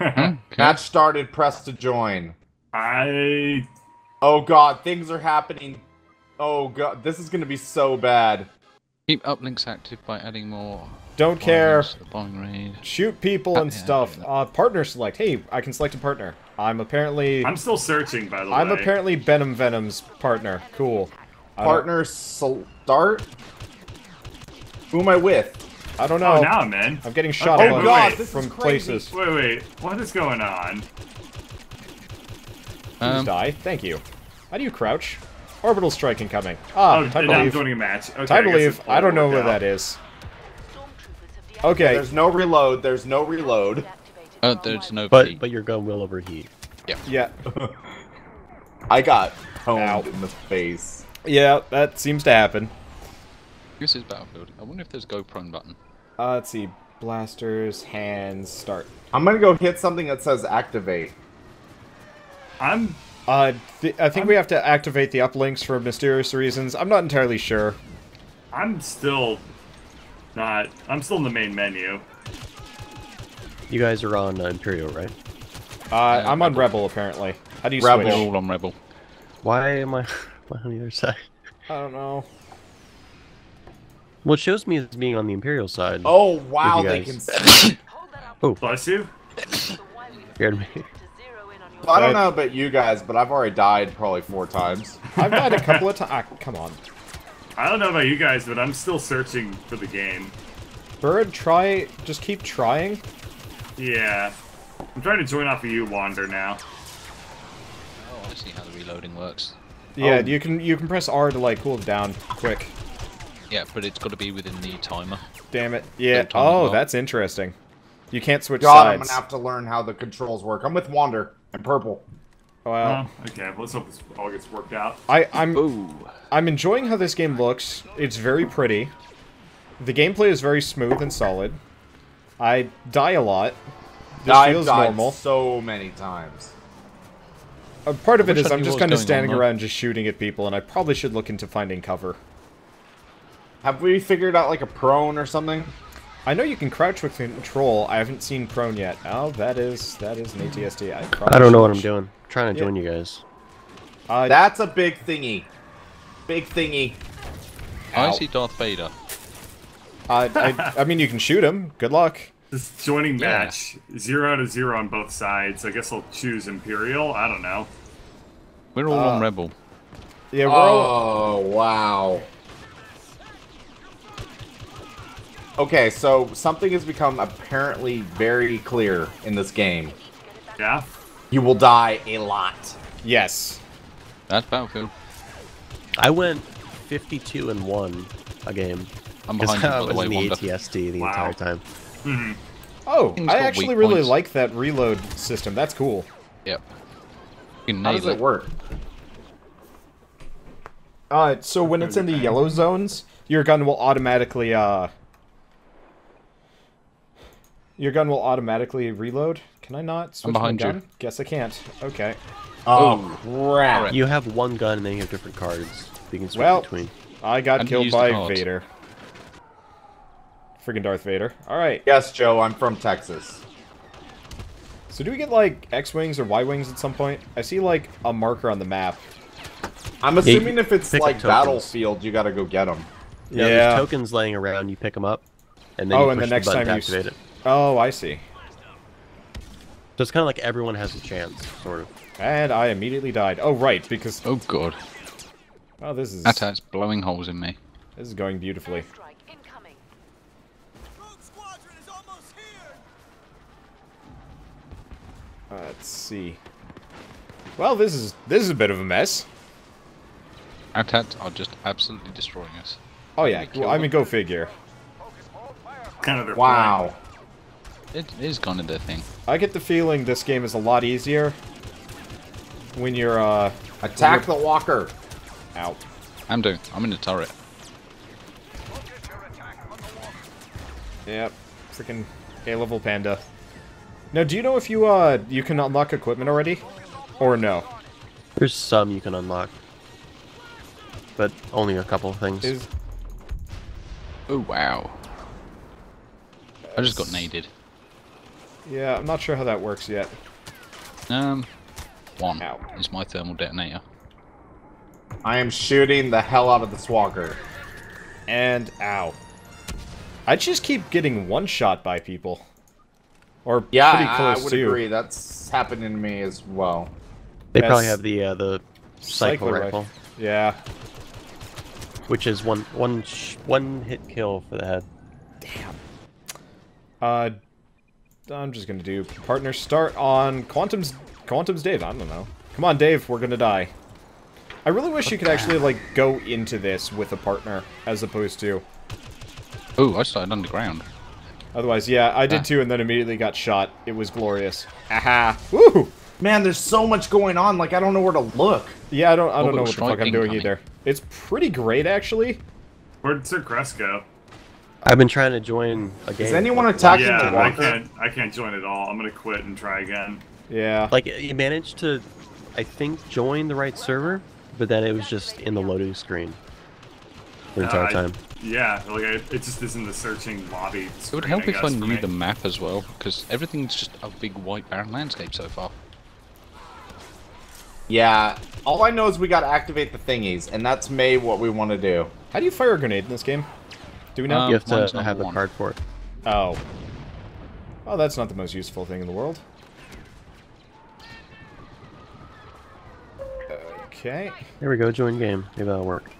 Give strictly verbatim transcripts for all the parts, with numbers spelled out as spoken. Okay. That started. Press to join. I. Oh god, things are happening. Oh god, this is gonna be so bad. Keep uplinks active by adding more. Don't care. Raid. Shoot people and uh, yeah, stuff. Uh, partner select. Hey, I can select a partner. I'm apparently. I'm still searching, by the I'm way. I'm apparently Venom Venom's partner. Cool. Partner start. Who am I with? I don't know. Oh, now, man. I'm getting shot. Okay, oh wait, god, wait. This from is places. Wait, wait. What is going on? Um, Please die. Thank you. How do you crouch? Orbital strike incoming. Ah, oh, time to leave. I'm doing a match. Okay, time to leave. I don't know where that is. Okay. There's no reload. There's no reload. Oh, there's no. But but your gun will overheat. Yeah. Yeah. I got out in the face. Yeah, that seems to happen. This is Battlefield. I wonder if there's a go prone button. Uh, let's see. Blasters, hands, start. I'm gonna go hit something that says activate. I'm. Uh, th I think I'm, we have to activate the uplinks for mysterious reasons. I'm not entirely sure. I'm still not. I'm still in the main menu. You guys are on uh, Imperial, right? Uh, yeah, I'm Rebel. on Rebel apparently. How do you Rebel. switch? Rebel on Rebel. Why am I on the other side? I don't know. Well, it shows me as being on the Imperial side. Oh wow, they can. Oh, bless you. Scared me. Well, I don't know about you guys, but I've already died probably four times. I've died a couple of times. Ah, come on. I don't know about you guys, but I'm still searching for the game. Bird, try... Just keep trying? Yeah. I'm trying to join off of you, Wander, now. Oh, I see how the reloading works. Yeah, oh. you can you can press R to, like, cool it down quick. Yeah, but it's got to be within the timer. Damn it. Yeah. Oh, well. That's interesting. You can't switch God, sides. I'm going to have to learn how the controls work. I'm with Wander. I'm purple. Well, oh, okay. Well, let's hope this all gets worked out. I, I'm, Ooh. I'm enjoying how this game looks. It's very pretty. The gameplay is very smooth and solid. I die a lot. This I've feels died normal. So many times. Uh, part of I it is I'm just kind of standing around, just shooting at people, and I probably should look into finding cover. Have we figured out like a prone or something? I know you can crouch with control. I haven't seen prone yet. Oh, that is that is an A T S T. I, I don't know what I'm doing. I'm trying to yeah. join you guys. Uh, That's a big thingy. Big thingy. Ow. I see Darth Vader. Uh, I, I mean, you can shoot him. Good luck. This joining match. Yeah. Zero to zero on both sides. I guess I'll choose Imperial. I don't know. We're all uh, on Rebel. Yeah. We're oh, all... wow. Okay, so something has become apparently very clear in this game. Yeah? You will die a lot. Yes. That's Battlefield. I went fifty-two and one a game. I'm behind you, I was in the A T S T the wow. entire time. Mm-hmm. Oh, I actually really points. like that reload system. That's cool. Yep. How does it, it work? Uh, so when it's in the yellow zones, your gun will automatically... Uh, Your gun will automatically reload. Can I not switch I'm behind my gun? You. Guess I can't. Okay. Oh, oh crap. Right. You have one gun and then you have different cards. You can switch well, between. I got and killed by Vader. Freaking Darth Vader. Alright. Yes, Joe, I'm from Texas. So do we get, like, X-Wings or Y-Wings at some point? I see, like, a marker on the map. I'm assuming yeah, if it's, like, Battlefield, you gotta go get them. Yeah, yeah. There's tokens laying around, you pick them up, and then oh, you push and the next the button time to activate you... it. Oh, I see. So it's kind of like everyone has a chance, sort of. And I immediately died. Oh, right, because... Oh, God. Oh, this is... That's blowing holes in me. This is going beautifully. Uh, let's see. Well, this is this is a bit of a mess. A T A Ts are just absolutely destroying us. Oh, yeah. Well, I mean, go figure. Kind of their wow. Plan. It is kind of the thing. I get the feeling this game is a lot easier when you're, uh... Attack when you're... the walker! Ow. I'm doing. I'm in the turret. Yep. Freaking A-level panda. Now, do you know if you, uh, you can unlock equipment already? Or no? There's some you can unlock. But only a couple of things. Is... Oh, wow. I just got naded. Yeah, I'm not sure how that works yet. Um, one Ow. is my thermal detonator. I am shooting the hell out of this walker. And ow. I just keep getting one shot by people. Or yeah, pretty close to. I would too. agree. That's happening to me as well. They That's probably have the uh, the cycler, cycler rifle. rifle. Yeah. Which is one one sh one hit kill for the head. Damn. Uh, I'm just gonna do partner start on Quantum's Quantum's Dave. I don't know. Come on, Dave. We're gonna die. I really wish you could actually like go into this with a partner as opposed to. Ooh, I started underground. Otherwise, yeah, I did too, and then immediately got shot. It was glorious. Aha! Woo! Man, there's so much going on. Like I don't know where to look. Yeah, I don't. I don't know what the fuck I'm doing either. It's pretty great, actually. Where'd Sir Crest go? I've been trying to join a game. Is anyone attacking the walker? Yeah, I can't. I can't join at all. I'm gonna quit and try again. Yeah. Like you managed to, I think, join the right server, but then it was just in the loading screen the entire uh, time. Yeah, like I, it just isn't the searching lobby. It would help if I knew the map as well, because everything's just a big white barren landscape so far. Yeah, all I know is we gotta activate the thingies, and that's May what we want to do. How do you fire a grenade in this game? Do we know? Um, you have to have the card for it. Oh. Oh, that's not the most useful thing in the world. Okay. There we go, join game. Maybe that'll work.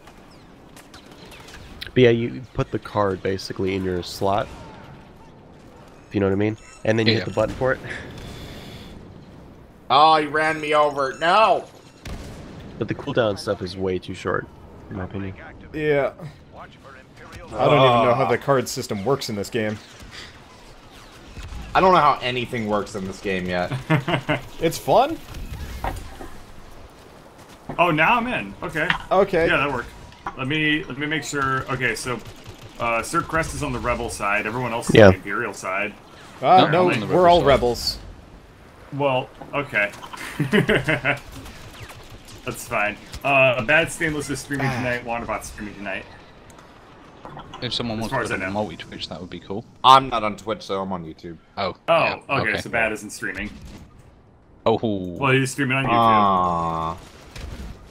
But yeah, you put the card basically in your slot, if you know what I mean, and then you yeah. hit the button for it. Oh, he ran me over. No! But the cooldown stuff is way too short, in my opinion. Yeah. I don't uh, even know how the card system works in this game. I don't know how anything works in this game yet. It's fun? Oh, now I'm in. Okay. Okay. Yeah, that worked. Let me let me make sure. Okay, so uh, Sir Crest is on the rebel side. Everyone else is yeah. on the Imperial side. Uh, no, no we're all side. rebels. Well, okay. That's fine. Uh, a bad Stainless is streaming tonight. Wanderbot's streaming tonight. If someone as wants to put multi Twitch, that would be cool. I'm not on Twitch, so I'm on YouTube. Oh. Oh, yeah. okay, okay. So bad isn't streaming. Oh. Well, he's streaming on YouTube. Uh...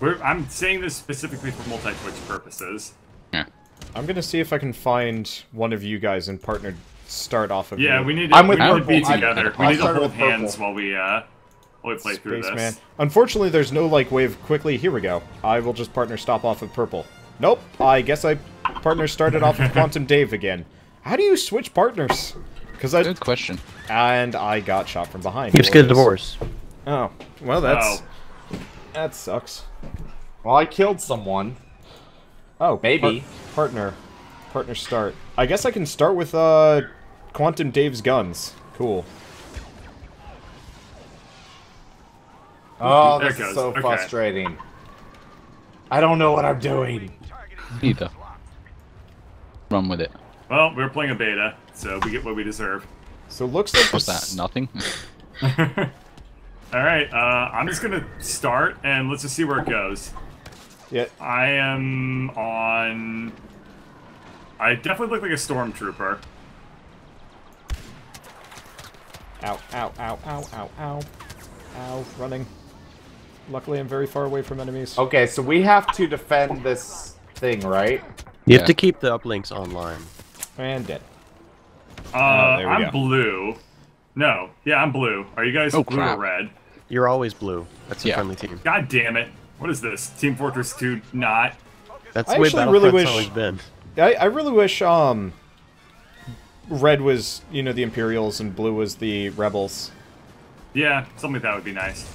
We're, I'm saying this specifically for multi-twitch purposes. Yeah. I'm gonna see if I can find one of you guys and partner start off of. Yeah, you. we need to. I'm with we need to be together. I'm, we need to hold hands purple. while we uh, while we play Space through this. Man. Unfortunately, there's no like wave quickly. Here we go. I will just partner stop off of purple. Nope. I guess I partner started off with Quantum Dave again. How do you switch partners? Because I. Good question. And I got shot from behind. You just get a divorce. Oh well, that's. Oh. That sucks. Well, I killed someone. Oh, maybe. Par partner. Partner start. I guess I can start with uh, Quantum Dave's guns. Cool. Oh, this is so okay. frustrating. I don't know what I'm doing. Either. Run with it. Well, we're playing a beta, so we get what we deserve. So looks like... What's that? Nothing? Alright, uh, I'm just gonna start, and let's just see where it goes. Yeah. I am on... I definitely look like a stormtrooper. Ow, ow, ow, ow, ow, ow. Ow, running. Luckily I'm very far away from enemies. Okay, so we have to defend this thing, right? You yeah. have to keep the uplinks online. And dead. Uh, oh, there we I'm go. blue. No. Yeah, I'm blue. Are you guys oh, blue crap. or red? You're always blue. That's a yeah. friendly team. God damn it. What is this? Team Fortress two not? That's the way Battlefront's really always been. I, I really wish um, red was, you know, the Imperials and blue was the Rebels. Yeah, something like that would be nice.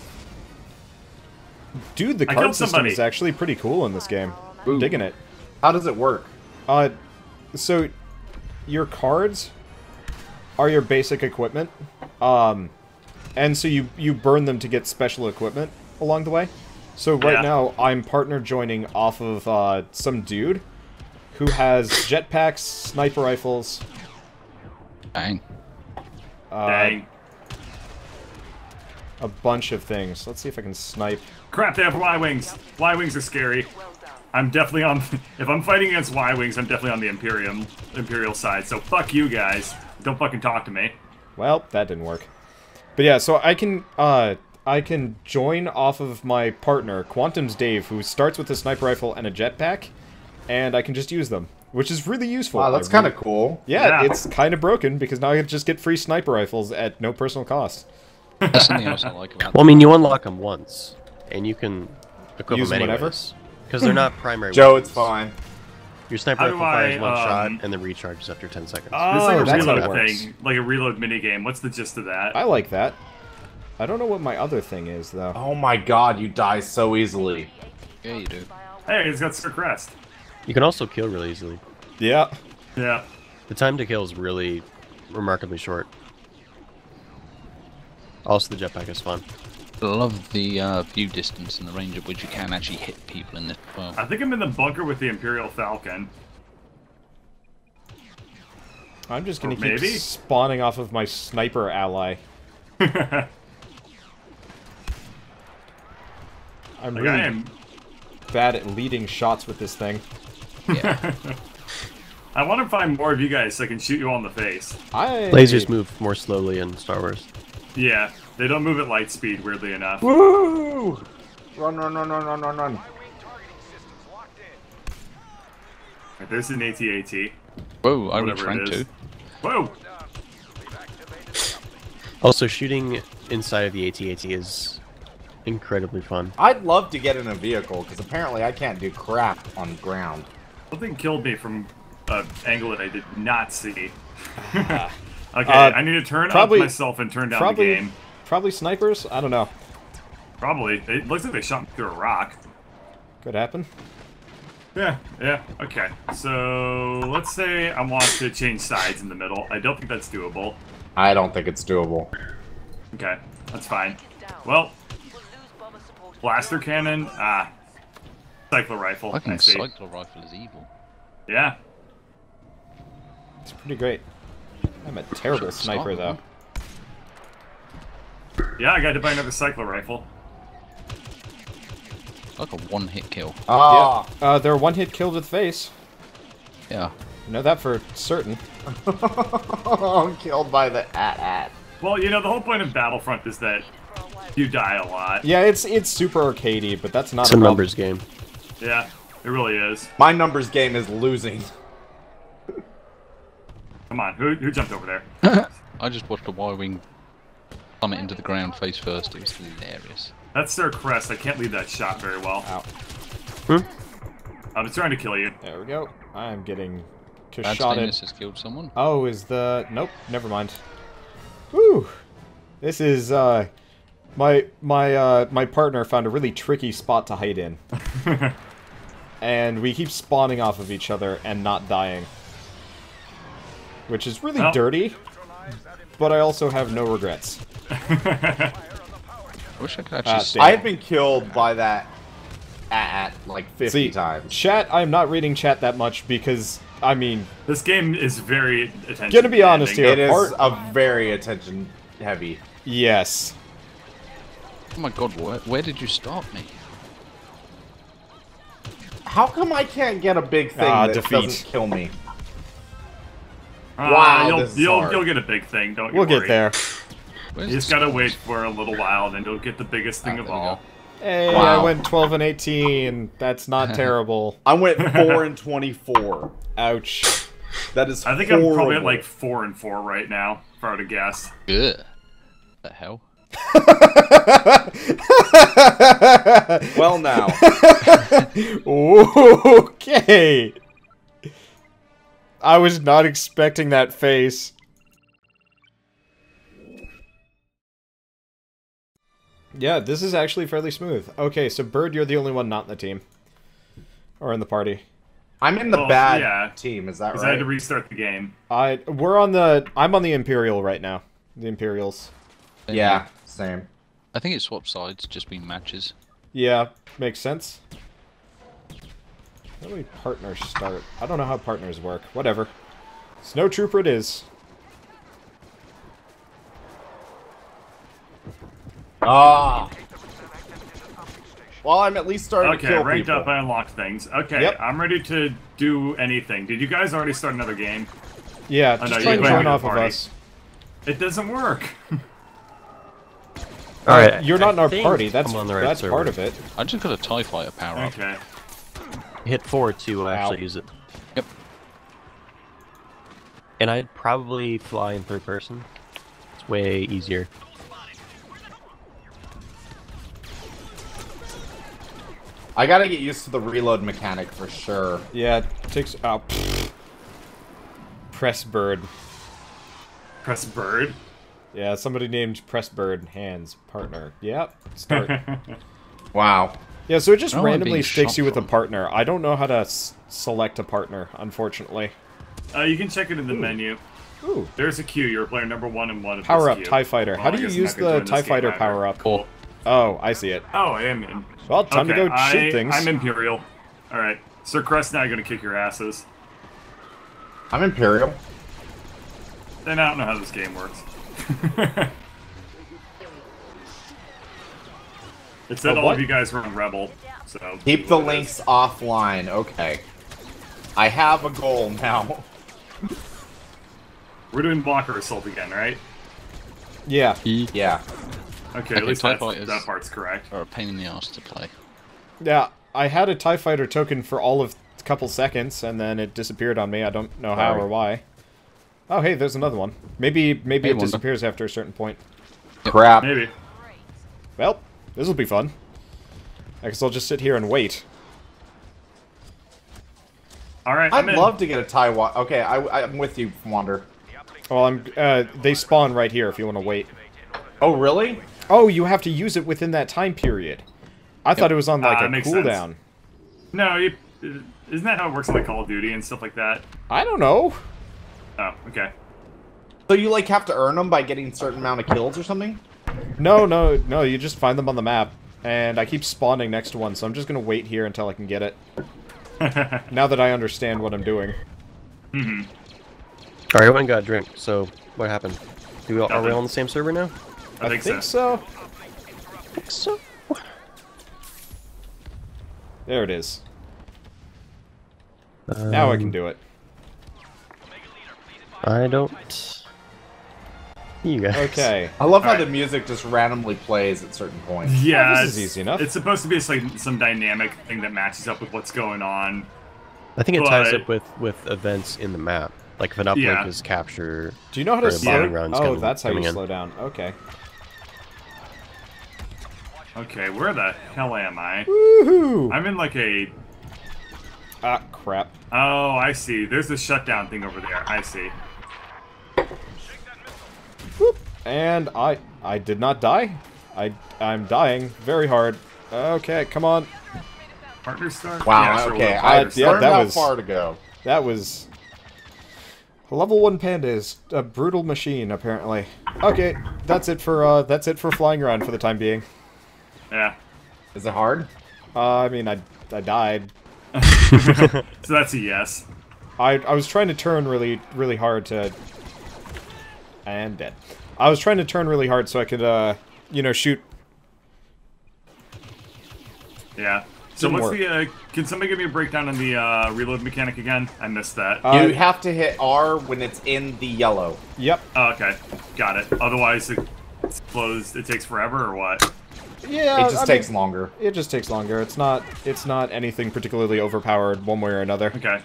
Dude, the card system somebody. is actually pretty cool in this game. Ooh. I'm digging it. How does it work? Uh, so, your cards... are your basic equipment, um, and so you you burn them to get special equipment along the way. So right yeah. now I'm partner joining off of uh, some dude who has jetpacks, sniper rifles. Dang. Uh, Dang. A bunch of things. Let's see if I can snipe. Crap! They have Y-Wings. Y-Wings are scary. I'm definitely on. If I'm fighting against Y-Wings, I'm definitely on the Imperium Imperial side. So fuck you guys. Don't fucking talk to me. Well, that didn't work. But yeah, so I can uh, I can join off of my partner, Quantum Dave, who starts with a sniper rifle and a jetpack, and I can just use them, which is really useful. Wow, that's kind of cool. Yeah, yeah, it's kind of broken, because now I can just get free sniper rifles at no personal cost. That's something else I like about them. Well, I mean, you unlock them once, and you can equip use them anyways, because they're not primary Joe, weapons. It's fine. Your sniper How rifle fires I, one um, shot, and then recharges after ten seconds. Oh, it's like a that's reload thing. Works. Like a reload minigame. What's the gist of that? I like that. I don't know what my other thing is, though. Oh my god, you die so easily. Yeah, you do. Hey, he's got Sir Crest. You can also kill really easily. Yeah. Yeah. The time to kill is really remarkably short. Also, the jetpack is fun. I love the uh, view distance and the range at which you can actually hit people in this world. I think I'm in the bunker with the Imperial Falcon. I'm just going to keep maybe? spawning off of my sniper ally. I'm like really I am... bad at leading shots with this thing. Yeah. I want to find more of you guys so I can shoot you all in the face. I... Lasers move more slowly in Star Wars. Yeah. They don't move at light speed, weirdly enough. Woo! Run, run, run, run, run, run, run. There's an A T A T. Whoa, I was trying to. Whoa! Also, shooting inside of the A T A T is incredibly fun. I'd love to get in a vehicle, because apparently I can't do crap on ground. Something killed me from an angle that I did not see. Okay, uh, I need to turn probably, up myself and turn down probably, the game. Probably snipers? I don't know. Probably. It looks like they shot me through a rock. Could happen. Yeah, yeah, okay. So, let's say I want to change sides in the middle. I don't think that's doable. I don't think it's doable. Okay, that's fine. Well, blaster cannon, ah. Cycler rifle, I think cycler rifle is evil. Yeah. It's pretty great. I'm a terrible sniper, though. Yeah, I got to buy another cycler rifle. Like a one-hit kill. Ah, yeah. uh, they're one-hit killed with face. Yeah, I know that for certain. Killed by the A T A T. Well, you know the whole point of Battlefront is that you die a lot. Yeah, it's it's super arcadey, but that's not it's a numbers problem. game. Yeah, it really is. My numbers game is losing. Come on, who who jumped over there? I just watched a Y-Wing. It into the ground face first. It was hilarious. That's Sir Crest. I can't lead that shot very well. Hmm? I'm trying to kill you. There we go. I'm getting shot. Stainless has killed someone. Oh, is the nope? Never mind. Woo! This is uh, my my uh, my partner found a really tricky spot to hide in, and we keep spawning off of each other and not dying, which is really oh. dirty. But I also have no regrets. I wish I could actually. Uh, I have been killed by that at like fifty See, times. Chat, I'm not reading chat that much because I mean this game is very attention. Gonna be honest here, it is a very attention heavy. Yes. Oh my god, where, where did you stop me? How come I can't get a big thing uh, that defeat. doesn't kill me? Uh, wow, you'll, this is you'll, you'll get a big thing, don't you We'll worry. get there. You just gotta wait for a little while, then you'll get the biggest thing ah, of all. Hey, wow. I went twelve and eighteen. That's not terrible. I went four and twenty-four. Ouch. That is I think horrible. I'm probably at like four and four right now, if I were to guess. Ugh. The hell? Well, now. Okay. I was not expecting that face. Yeah, this is actually fairly smooth. Okay, so Bird, you're the only one not in the team. Or in the party. I'm in the well, bad yeah. team, is that right? Because I had to restart the game. I, we're on the... I'm on the Imperial right now. The Imperials. Same. Yeah, same. I think it swapped sides, just been matches. Yeah, makes sense. How do we partner start? I don't know how partners work. Whatever. Snowtrooper it is. Ah! Well, I'm at least starting okay, to kill ranked people. up, I unlocked things. Okay, yep. I'm ready to do anything. Did you guys already start another game? Yeah, oh, just no, try to join off of us. It doesn't work. All right, you're not I in our party. That's on the right that's server. Part of it. I just got a TIE Fighter power up. Okay. Hit forward to actually use it. Yep. And I'd probably fly in third person. It's way easier. I gotta get used to the reload mechanic for sure. Yeah, it takes oh, pfft. Press Bird. Press Bird? Yeah, somebody named Press Bird Hands partner. Yep. Start. Wow. Yeah, so it just randomly sticks you with a partner. I don't know how to s select a partner, unfortunately. Uh, you can check it in the Ooh. Menu. Ooh. There's a queue. You're player number one in one of Power up queue. TIE Fighter. Well, how do you use the TIE Fighter either. Power up? Cool. Oh, I see it. Oh, I am in. Well, time okay, to go I, shoot things. I'm Imperial. Alright. Sir Crest and I are going to kick your asses. I'm Imperial. Then I don't know how this game works. It said oh, all of you guys were on Rebel. So keep the links offline. Okay. I have a goal now. We're doing blocker assault again, right? Yeah. Yeah. Okay, okay, at least that's, that part's correct. Or a pain in the ass to play. Yeah, I had a TIE Fighter token for all of a couple seconds, and then it disappeared on me. I don't know how or why. Oh, hey, there's another one. Maybe maybe it disappears after a certain point. Crap. Maybe. Well, this will be fun. I guess I'll just sit here and wait. All right, I'd love to get a TIE... Wa okay, I, I'm with you, Wander. Well, I'm, uh, they spawn right here if you want to wait. Oh, really? Oh, you have to use it within that time period. I yep. thought it was on, like, uh, a cooldown. No, you, isn't that how it works in, like, Call of Duty and stuff like that? I don't know. Oh, okay. So you, like, have to earn them by getting a certain amount of kills or something? No, no, no, you just find them on the map. And I keep spawning next to one, so I'm just going to wait here until I can get it. Now that I understand what I'm doing. Mm-hmm. All right, everyone got a drink, so what happened? Do we all, are we all on the same server now? I, I think, think so. so. I think so. There it is. Um, now I can do it. I don't... You guys. Okay. I love all how right. the music just randomly plays at certain points. Yeah, oh, this is easy enough. It's supposed to be just like some dynamic thing that matches up with what's going on. I think it but... ties up with, with events in the map. Like if an uplink yeah. is captured... Do you know how to slow down? Oh, coming, that's how you in. slow down. Okay. Okay, where the hell am I? Woohoo! I'm in like a... Ah, crap. Oh, I see. There's the shutdown thing over there. I see. Whoop. And I... I did not die. I, I'm dying very hard. Okay, come on. Partner start? Wow, yeah, sure okay. I, yeah, that was... far to go. That was... Level one panda is a brutal machine, apparently. Okay, that's it for uh, that's it for flying around for the time being. Yeah. Is it hard? Uh, I mean, I I died. So that's a yes. I I was trying to turn really really hard to. I am dead. I was trying to turn really hard so I could uh, you know, shoot. Yeah. So what's work. the, uh, can somebody give me a breakdown on the uh, reload mechanic again? I missed that. Uh, you have to hit R when it's in the yellow. Yep. Oh, okay. Got it. Otherwise, it closed, it takes forever or what? Yeah. It just I takes mean, longer. It just takes longer. It's not, it's not anything particularly overpowered one way or another. Okay.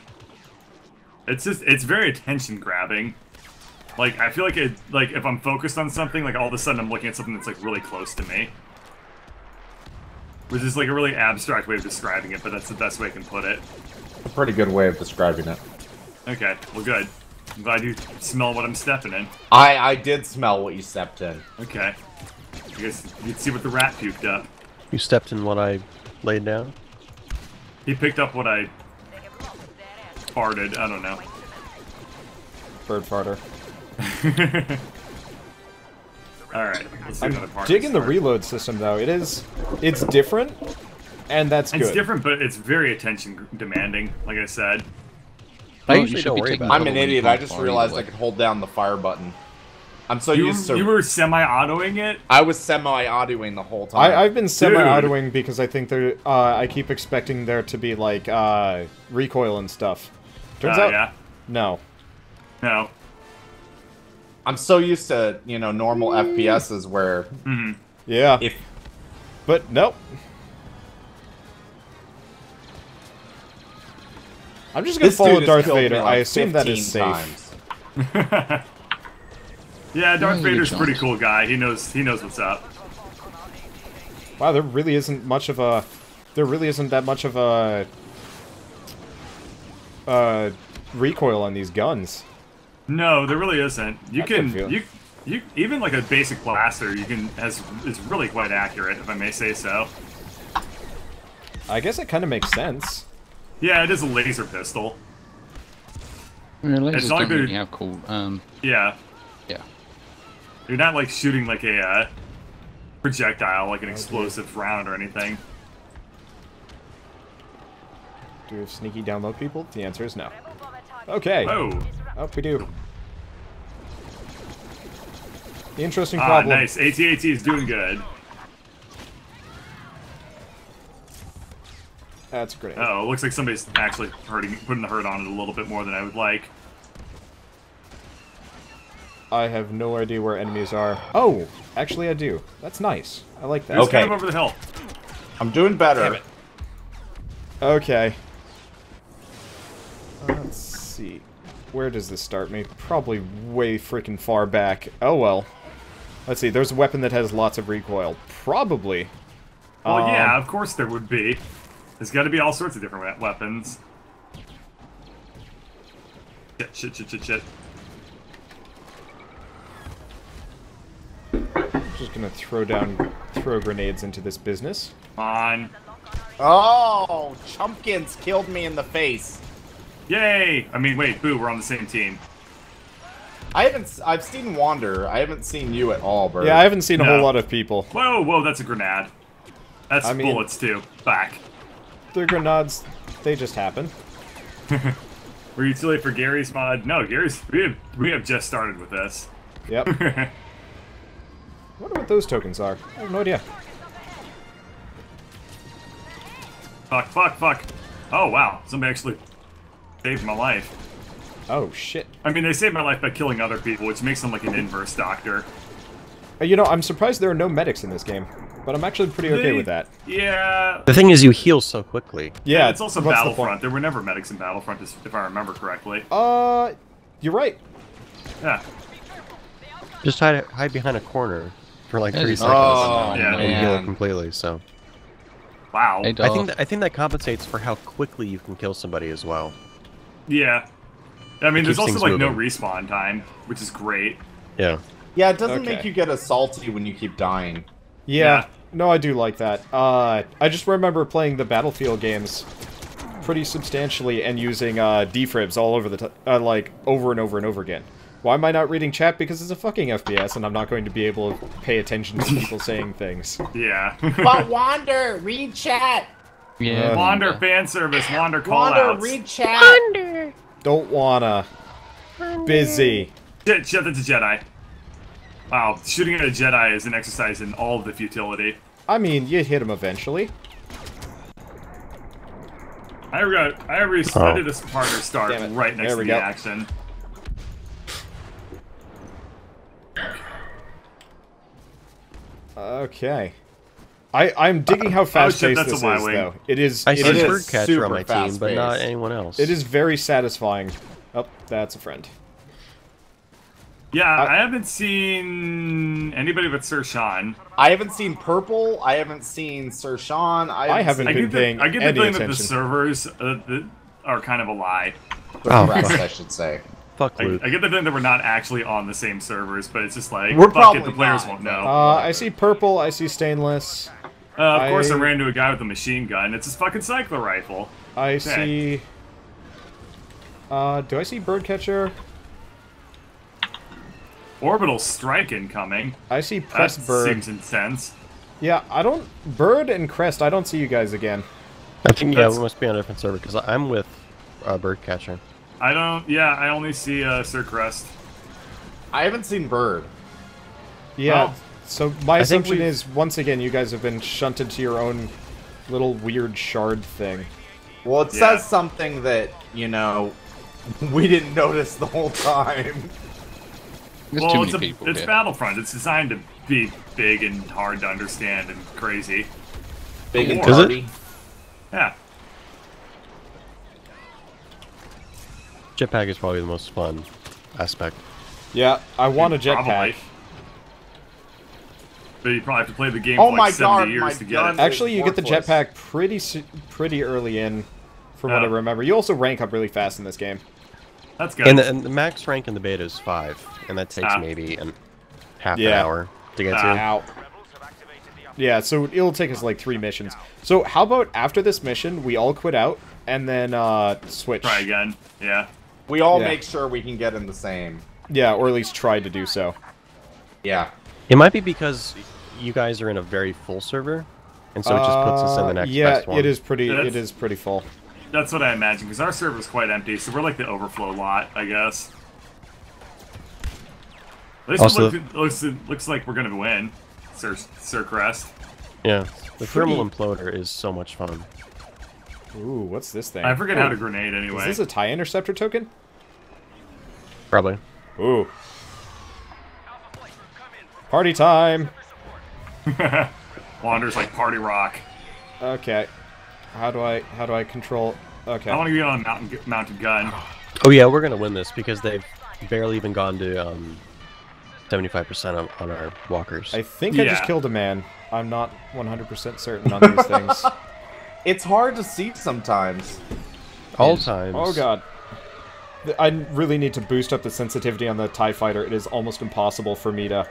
It's just, it's very attention grabbing. Like, I feel like it, like if I'm focused on something, like all of a sudden I'm looking at something that's like really close to me. Which is like a really abstract way of describing it, but that's the best way I can put it. A pretty good way of describing it. Okay, well good. I'm glad you smell what I'm stepping in. I, I did smell what you stepped in. Okay. I guess you can see what the rat puked up. You stepped in what I laid down? He picked up what I farted, I don't know. Bird farter. Alright, let's do another part. Digging the reload system, though. It is... It's different, and that's good. It's different, but it's very attention-demanding, like I said. I usually don't worry about it. I'm an idiot. I just realized I could hold down the fire button. I'm so used to... You were semi-autoing it? I was semi-autoing the whole time. I, I've been semi-autoing because I think there... Uh, I keep expecting there to be, like, uh, recoil and stuff. Turns out... No. No. I'm so used to, you know, normal mm. F P Ss where... Mm-hmm. Yeah. If... But, nope. I'm just gonna this follow Darth Vader. Like I assume that is safe. Yeah, Darth Vader's a pretty cool guy. He knows he knows what's up. Wow, there really isn't much of a there really isn't that much of a uh recoil on these guns. No, there really isn't. You That's can you you even like a basic blaster you can has is really quite accurate, if I may say so. I guess it kind of makes sense. Yeah, it is a laser pistol. Yeah, lasers it's not don't really have cool. Um, yeah. Yeah. You're not like shooting like a uh, projectile, like an okay. explosive round or anything. Do we have sneaky download people? The answer is no. Okay. Oh. Oh, we do. The interesting problem. Ah, nice. A T A T is doing good. That's great. Uh oh, it looks like somebody's actually hurting, putting the hurt on it a little bit more than I would like. I have no idea where enemies are. Oh, actually I do. That's nice. I like that. Okay. Kind of over the hill. I'm doing better. Damn it. Okay. Let's see. Where does this start me? Probably way freaking far back. Oh well. Let's see. There's a weapon that has lots of recoil. Probably. Well, um, yeah, of course there would be. There's got to be all sorts of different weapons. Shit, shit, shit, shit, shit. I'm just gonna throw down, throw grenades into this business. Come on. Oh, Chumpkins killed me in the face. Yay! I mean, wait, boo, we're on the same team. I haven't, I've seen Wander. I haven't seen you at all, bro. Yeah, I haven't seen no. a whole lot of people. Whoa, whoa, that's a grenade. That's I mean, bullets, too. Back. The grenades, they just happen. Were you too late for Gary's mod? No, Gary's. We have, we have just started with this. Yep. I wonder what those tokens are. I have no idea. Fuck, fuck, fuck. Oh, wow. Somebody actually saved my life. Oh, shit. I mean, they saved my life by killing other people, which makes them like an inverse doctor. You know, I'm surprised there are no medics in this game. But I'm actually pretty okay with that. Yeah. The thing is, you heal so quickly. Yeah, yeah it's also Battlefront. The there were never medics in Battlefront, if I remember correctly. Uh, you're right. Yeah. Just hide hide behind a corner for like three oh, seconds. Oh, yeah. And man. You heal completely. So. Wow. Hey, I think that, I think that compensates for how quickly you can kill somebody as well. Yeah. I mean, it there's also like moving. no respawn time, which is great. Yeah. Yeah, it doesn't okay. make you get assaulty when you keep dying. Yeah, yeah, no, I do like that. Uh, I just remember playing the Battlefield games pretty substantially and using uh, defribs all over the t uh, like over and over and over again. Why am I not reading chat? Because it's a fucking F P S, and I'm not going to be able to pay attention to people saying things. Yeah. But Wander, read chat. Yeah. Wander fan service. Wander call Wander, outs. read chat. Wander. Don't wanna. Wander. Busy. Shit, shit, that's a Jedi. Wow, shooting at a Jedi is an exercise in all of the futility. I mean, you hit him eventually. I got, I resetted oh. a partner start right next there to the go. action. Okay. I, I'm digging how fast paced oh, this is, though. It is, I it see Birdcatcher on my team, but not anyone else. It is very satisfying. Oh, that's a friend. Yeah, I, I haven't seen anybody but Sir Sean. I haven't seen Purple. I haven't seen Sir Sean. I haven't, I haven't seen, been paying any attention. I get the feeling that the servers uh, the, are kind of a lie. Oh, rest, I should say. Fuck Luke. I, I get the feeling that we're not actually on the same servers, but it's just like, we're fuck it, the players not. won't know. Uh, I see Purple. I see Stainless. Uh, of I, course, I ran into a guy with a machine gun. It's his fucking cycler rifle. I Heck. see... Uh, do I see Birdcatcher? Orbital strike incoming. I see Press Bird. That seems intense. Yeah, I don't... Bird and Crest, I don't see you guys again. I think, yeah, That's... we must be on a different server, because I'm with uh, Birdcatcher. I don't... Yeah, I only see uh, Sir Crest. I haven't seen Bird. Yeah, oh. so my I assumption is, once again, you guys have been shunted to your own little weird shard thing. Well, it yeah. says something that, you know, we didn't notice the whole time. There's well, too many it's a, people. It's yeah. Battlefront. It's designed to be big and hard to understand and crazy. Big and dirty. Yeah. Jetpack is probably the most fun aspect. Yeah, I want yeah, a jetpack. But you probably have to play the game oh for like seventy God, years to get it. Actually, you get the jetpack pretty pretty early in, from yeah. what I remember. You also rank up really fast in this game. That's good. And the, and the max rank in the beta is five, and that takes ah. maybe an half yeah. an hour to get ah. to. Yeah, so it'll take us like three missions. So how about after this mission, we all quit out, and then uh, switch. Try again, yeah. We all yeah. make sure we can get in the same. Yeah, or at least try to do so. Yeah. It might be because you guys are in a very full server, and so it just puts us in the next yeah, best one. Yeah, it is pretty. That's, it is pretty full. That's what I imagine, because our server's quite empty, so we're like the overflow lot, I guess. At least also, it looks, it looks like we're gonna win, Sir Sir Crest. Yeah, the thermal imploder is so much fun. Ooh, what's this thing? I forget oh. how to grenade anyway. Is this a TIE Interceptor token? Probably. Ooh. Party time! Wander's like party rock. Okay. How do I how do I control? Okay. I want to get on a mountain, mounted gun. Oh yeah, we're gonna win this because they've barely even gone to um, seventy-five percent on, on our walkers. I think yeah. I just killed a man. I'm not one hundred percent certain on these things. It's hard to see sometimes. All and, times. Oh god. I really need to boost up the sensitivity on the TIE Fighter. It is almost impossible for me to.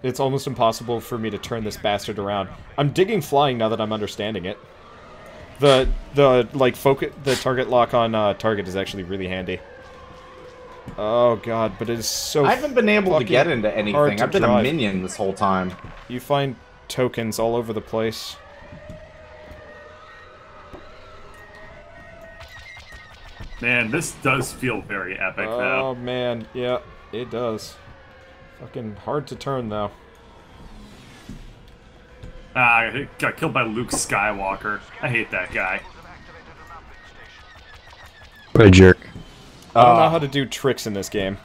It's almost impossible for me to turn this bastard around. I'm digging flying now that I'm understanding it. The the like focus the target lock on uh, target is actually really handy. Oh god, but it is so. I haven't been able to get into anything. I've been drive. a minion this whole time. You find tokens all over the place. Man, this does feel very epic oh, though. Oh man, yeah, it does. Fucking hard to turn though. Ah, I got killed by Luke Skywalker. I hate that guy. What a jerk. I don't uh, know how to do tricks in this game.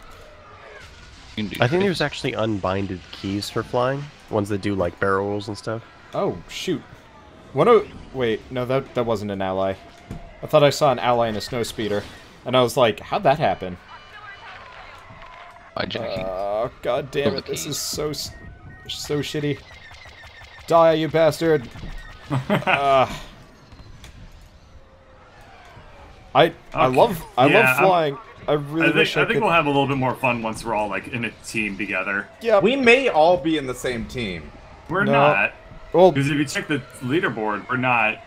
I think there's actually unbinded keys for flying. Ones that do like barrel rolls and stuff. Oh, shoot. What a- wait, no, that, that wasn't an ally. I thought I saw an ally in a snowspeeder, and I was like, how'd that happen? Hijacking. Oh, god damn it, this is so, so shitty. Die, you bastard! uh, I okay. I love I yeah, love flying. I'm, I really I think, wish I, I think could... we'll have a little bit more fun once we're all like in a team together. Yeah, we may all be in the same team. We're no. not. Well, because if you check the leaderboard, we're not.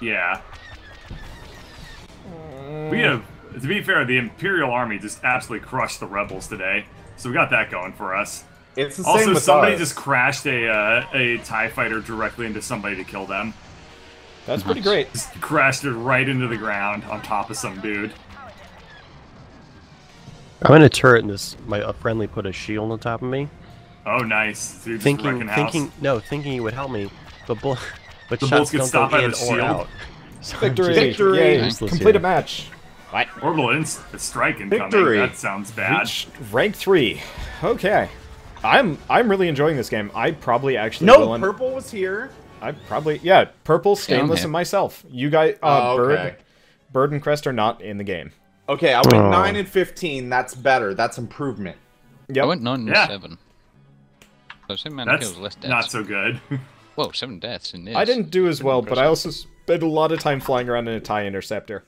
Yeah. We have, to be fair, the Imperial Army just absolutely crushed the rebels today, so we got that going for us. It's the also, same with somebody us. just crashed a uh, a TIE Fighter directly into somebody to kill them. That's pretty great. Just crashed it right into the ground on top of some dude. I'm in a turret, and this my a friendly put a shield on top of me. Oh, nice! Dude, thinking, just thinking, house. no, thinking it would help me, but bull, but the shots don't go in or out. So Victory! Victory! Yay. Complete a match. What? Orbital inst strike incoming. Victory. That sounds bad. Reached rank three. Okay. I'm I'm really enjoying this game. I probably actually no will purple was here. I probably yeah purple stainless yeah, and myself. You guys, uh, oh, okay. Bird, Bird and Crest are not in the game. Okay, I went oh. nine and fifteen. That's better. That's improvement. Yep. I went nine yeah. and seven. So same amount of kills, less deaths. Not so good. Whoa, seven deaths in this. I didn't do as well, but I also spent a lot of time flying around in a TIE Interceptor.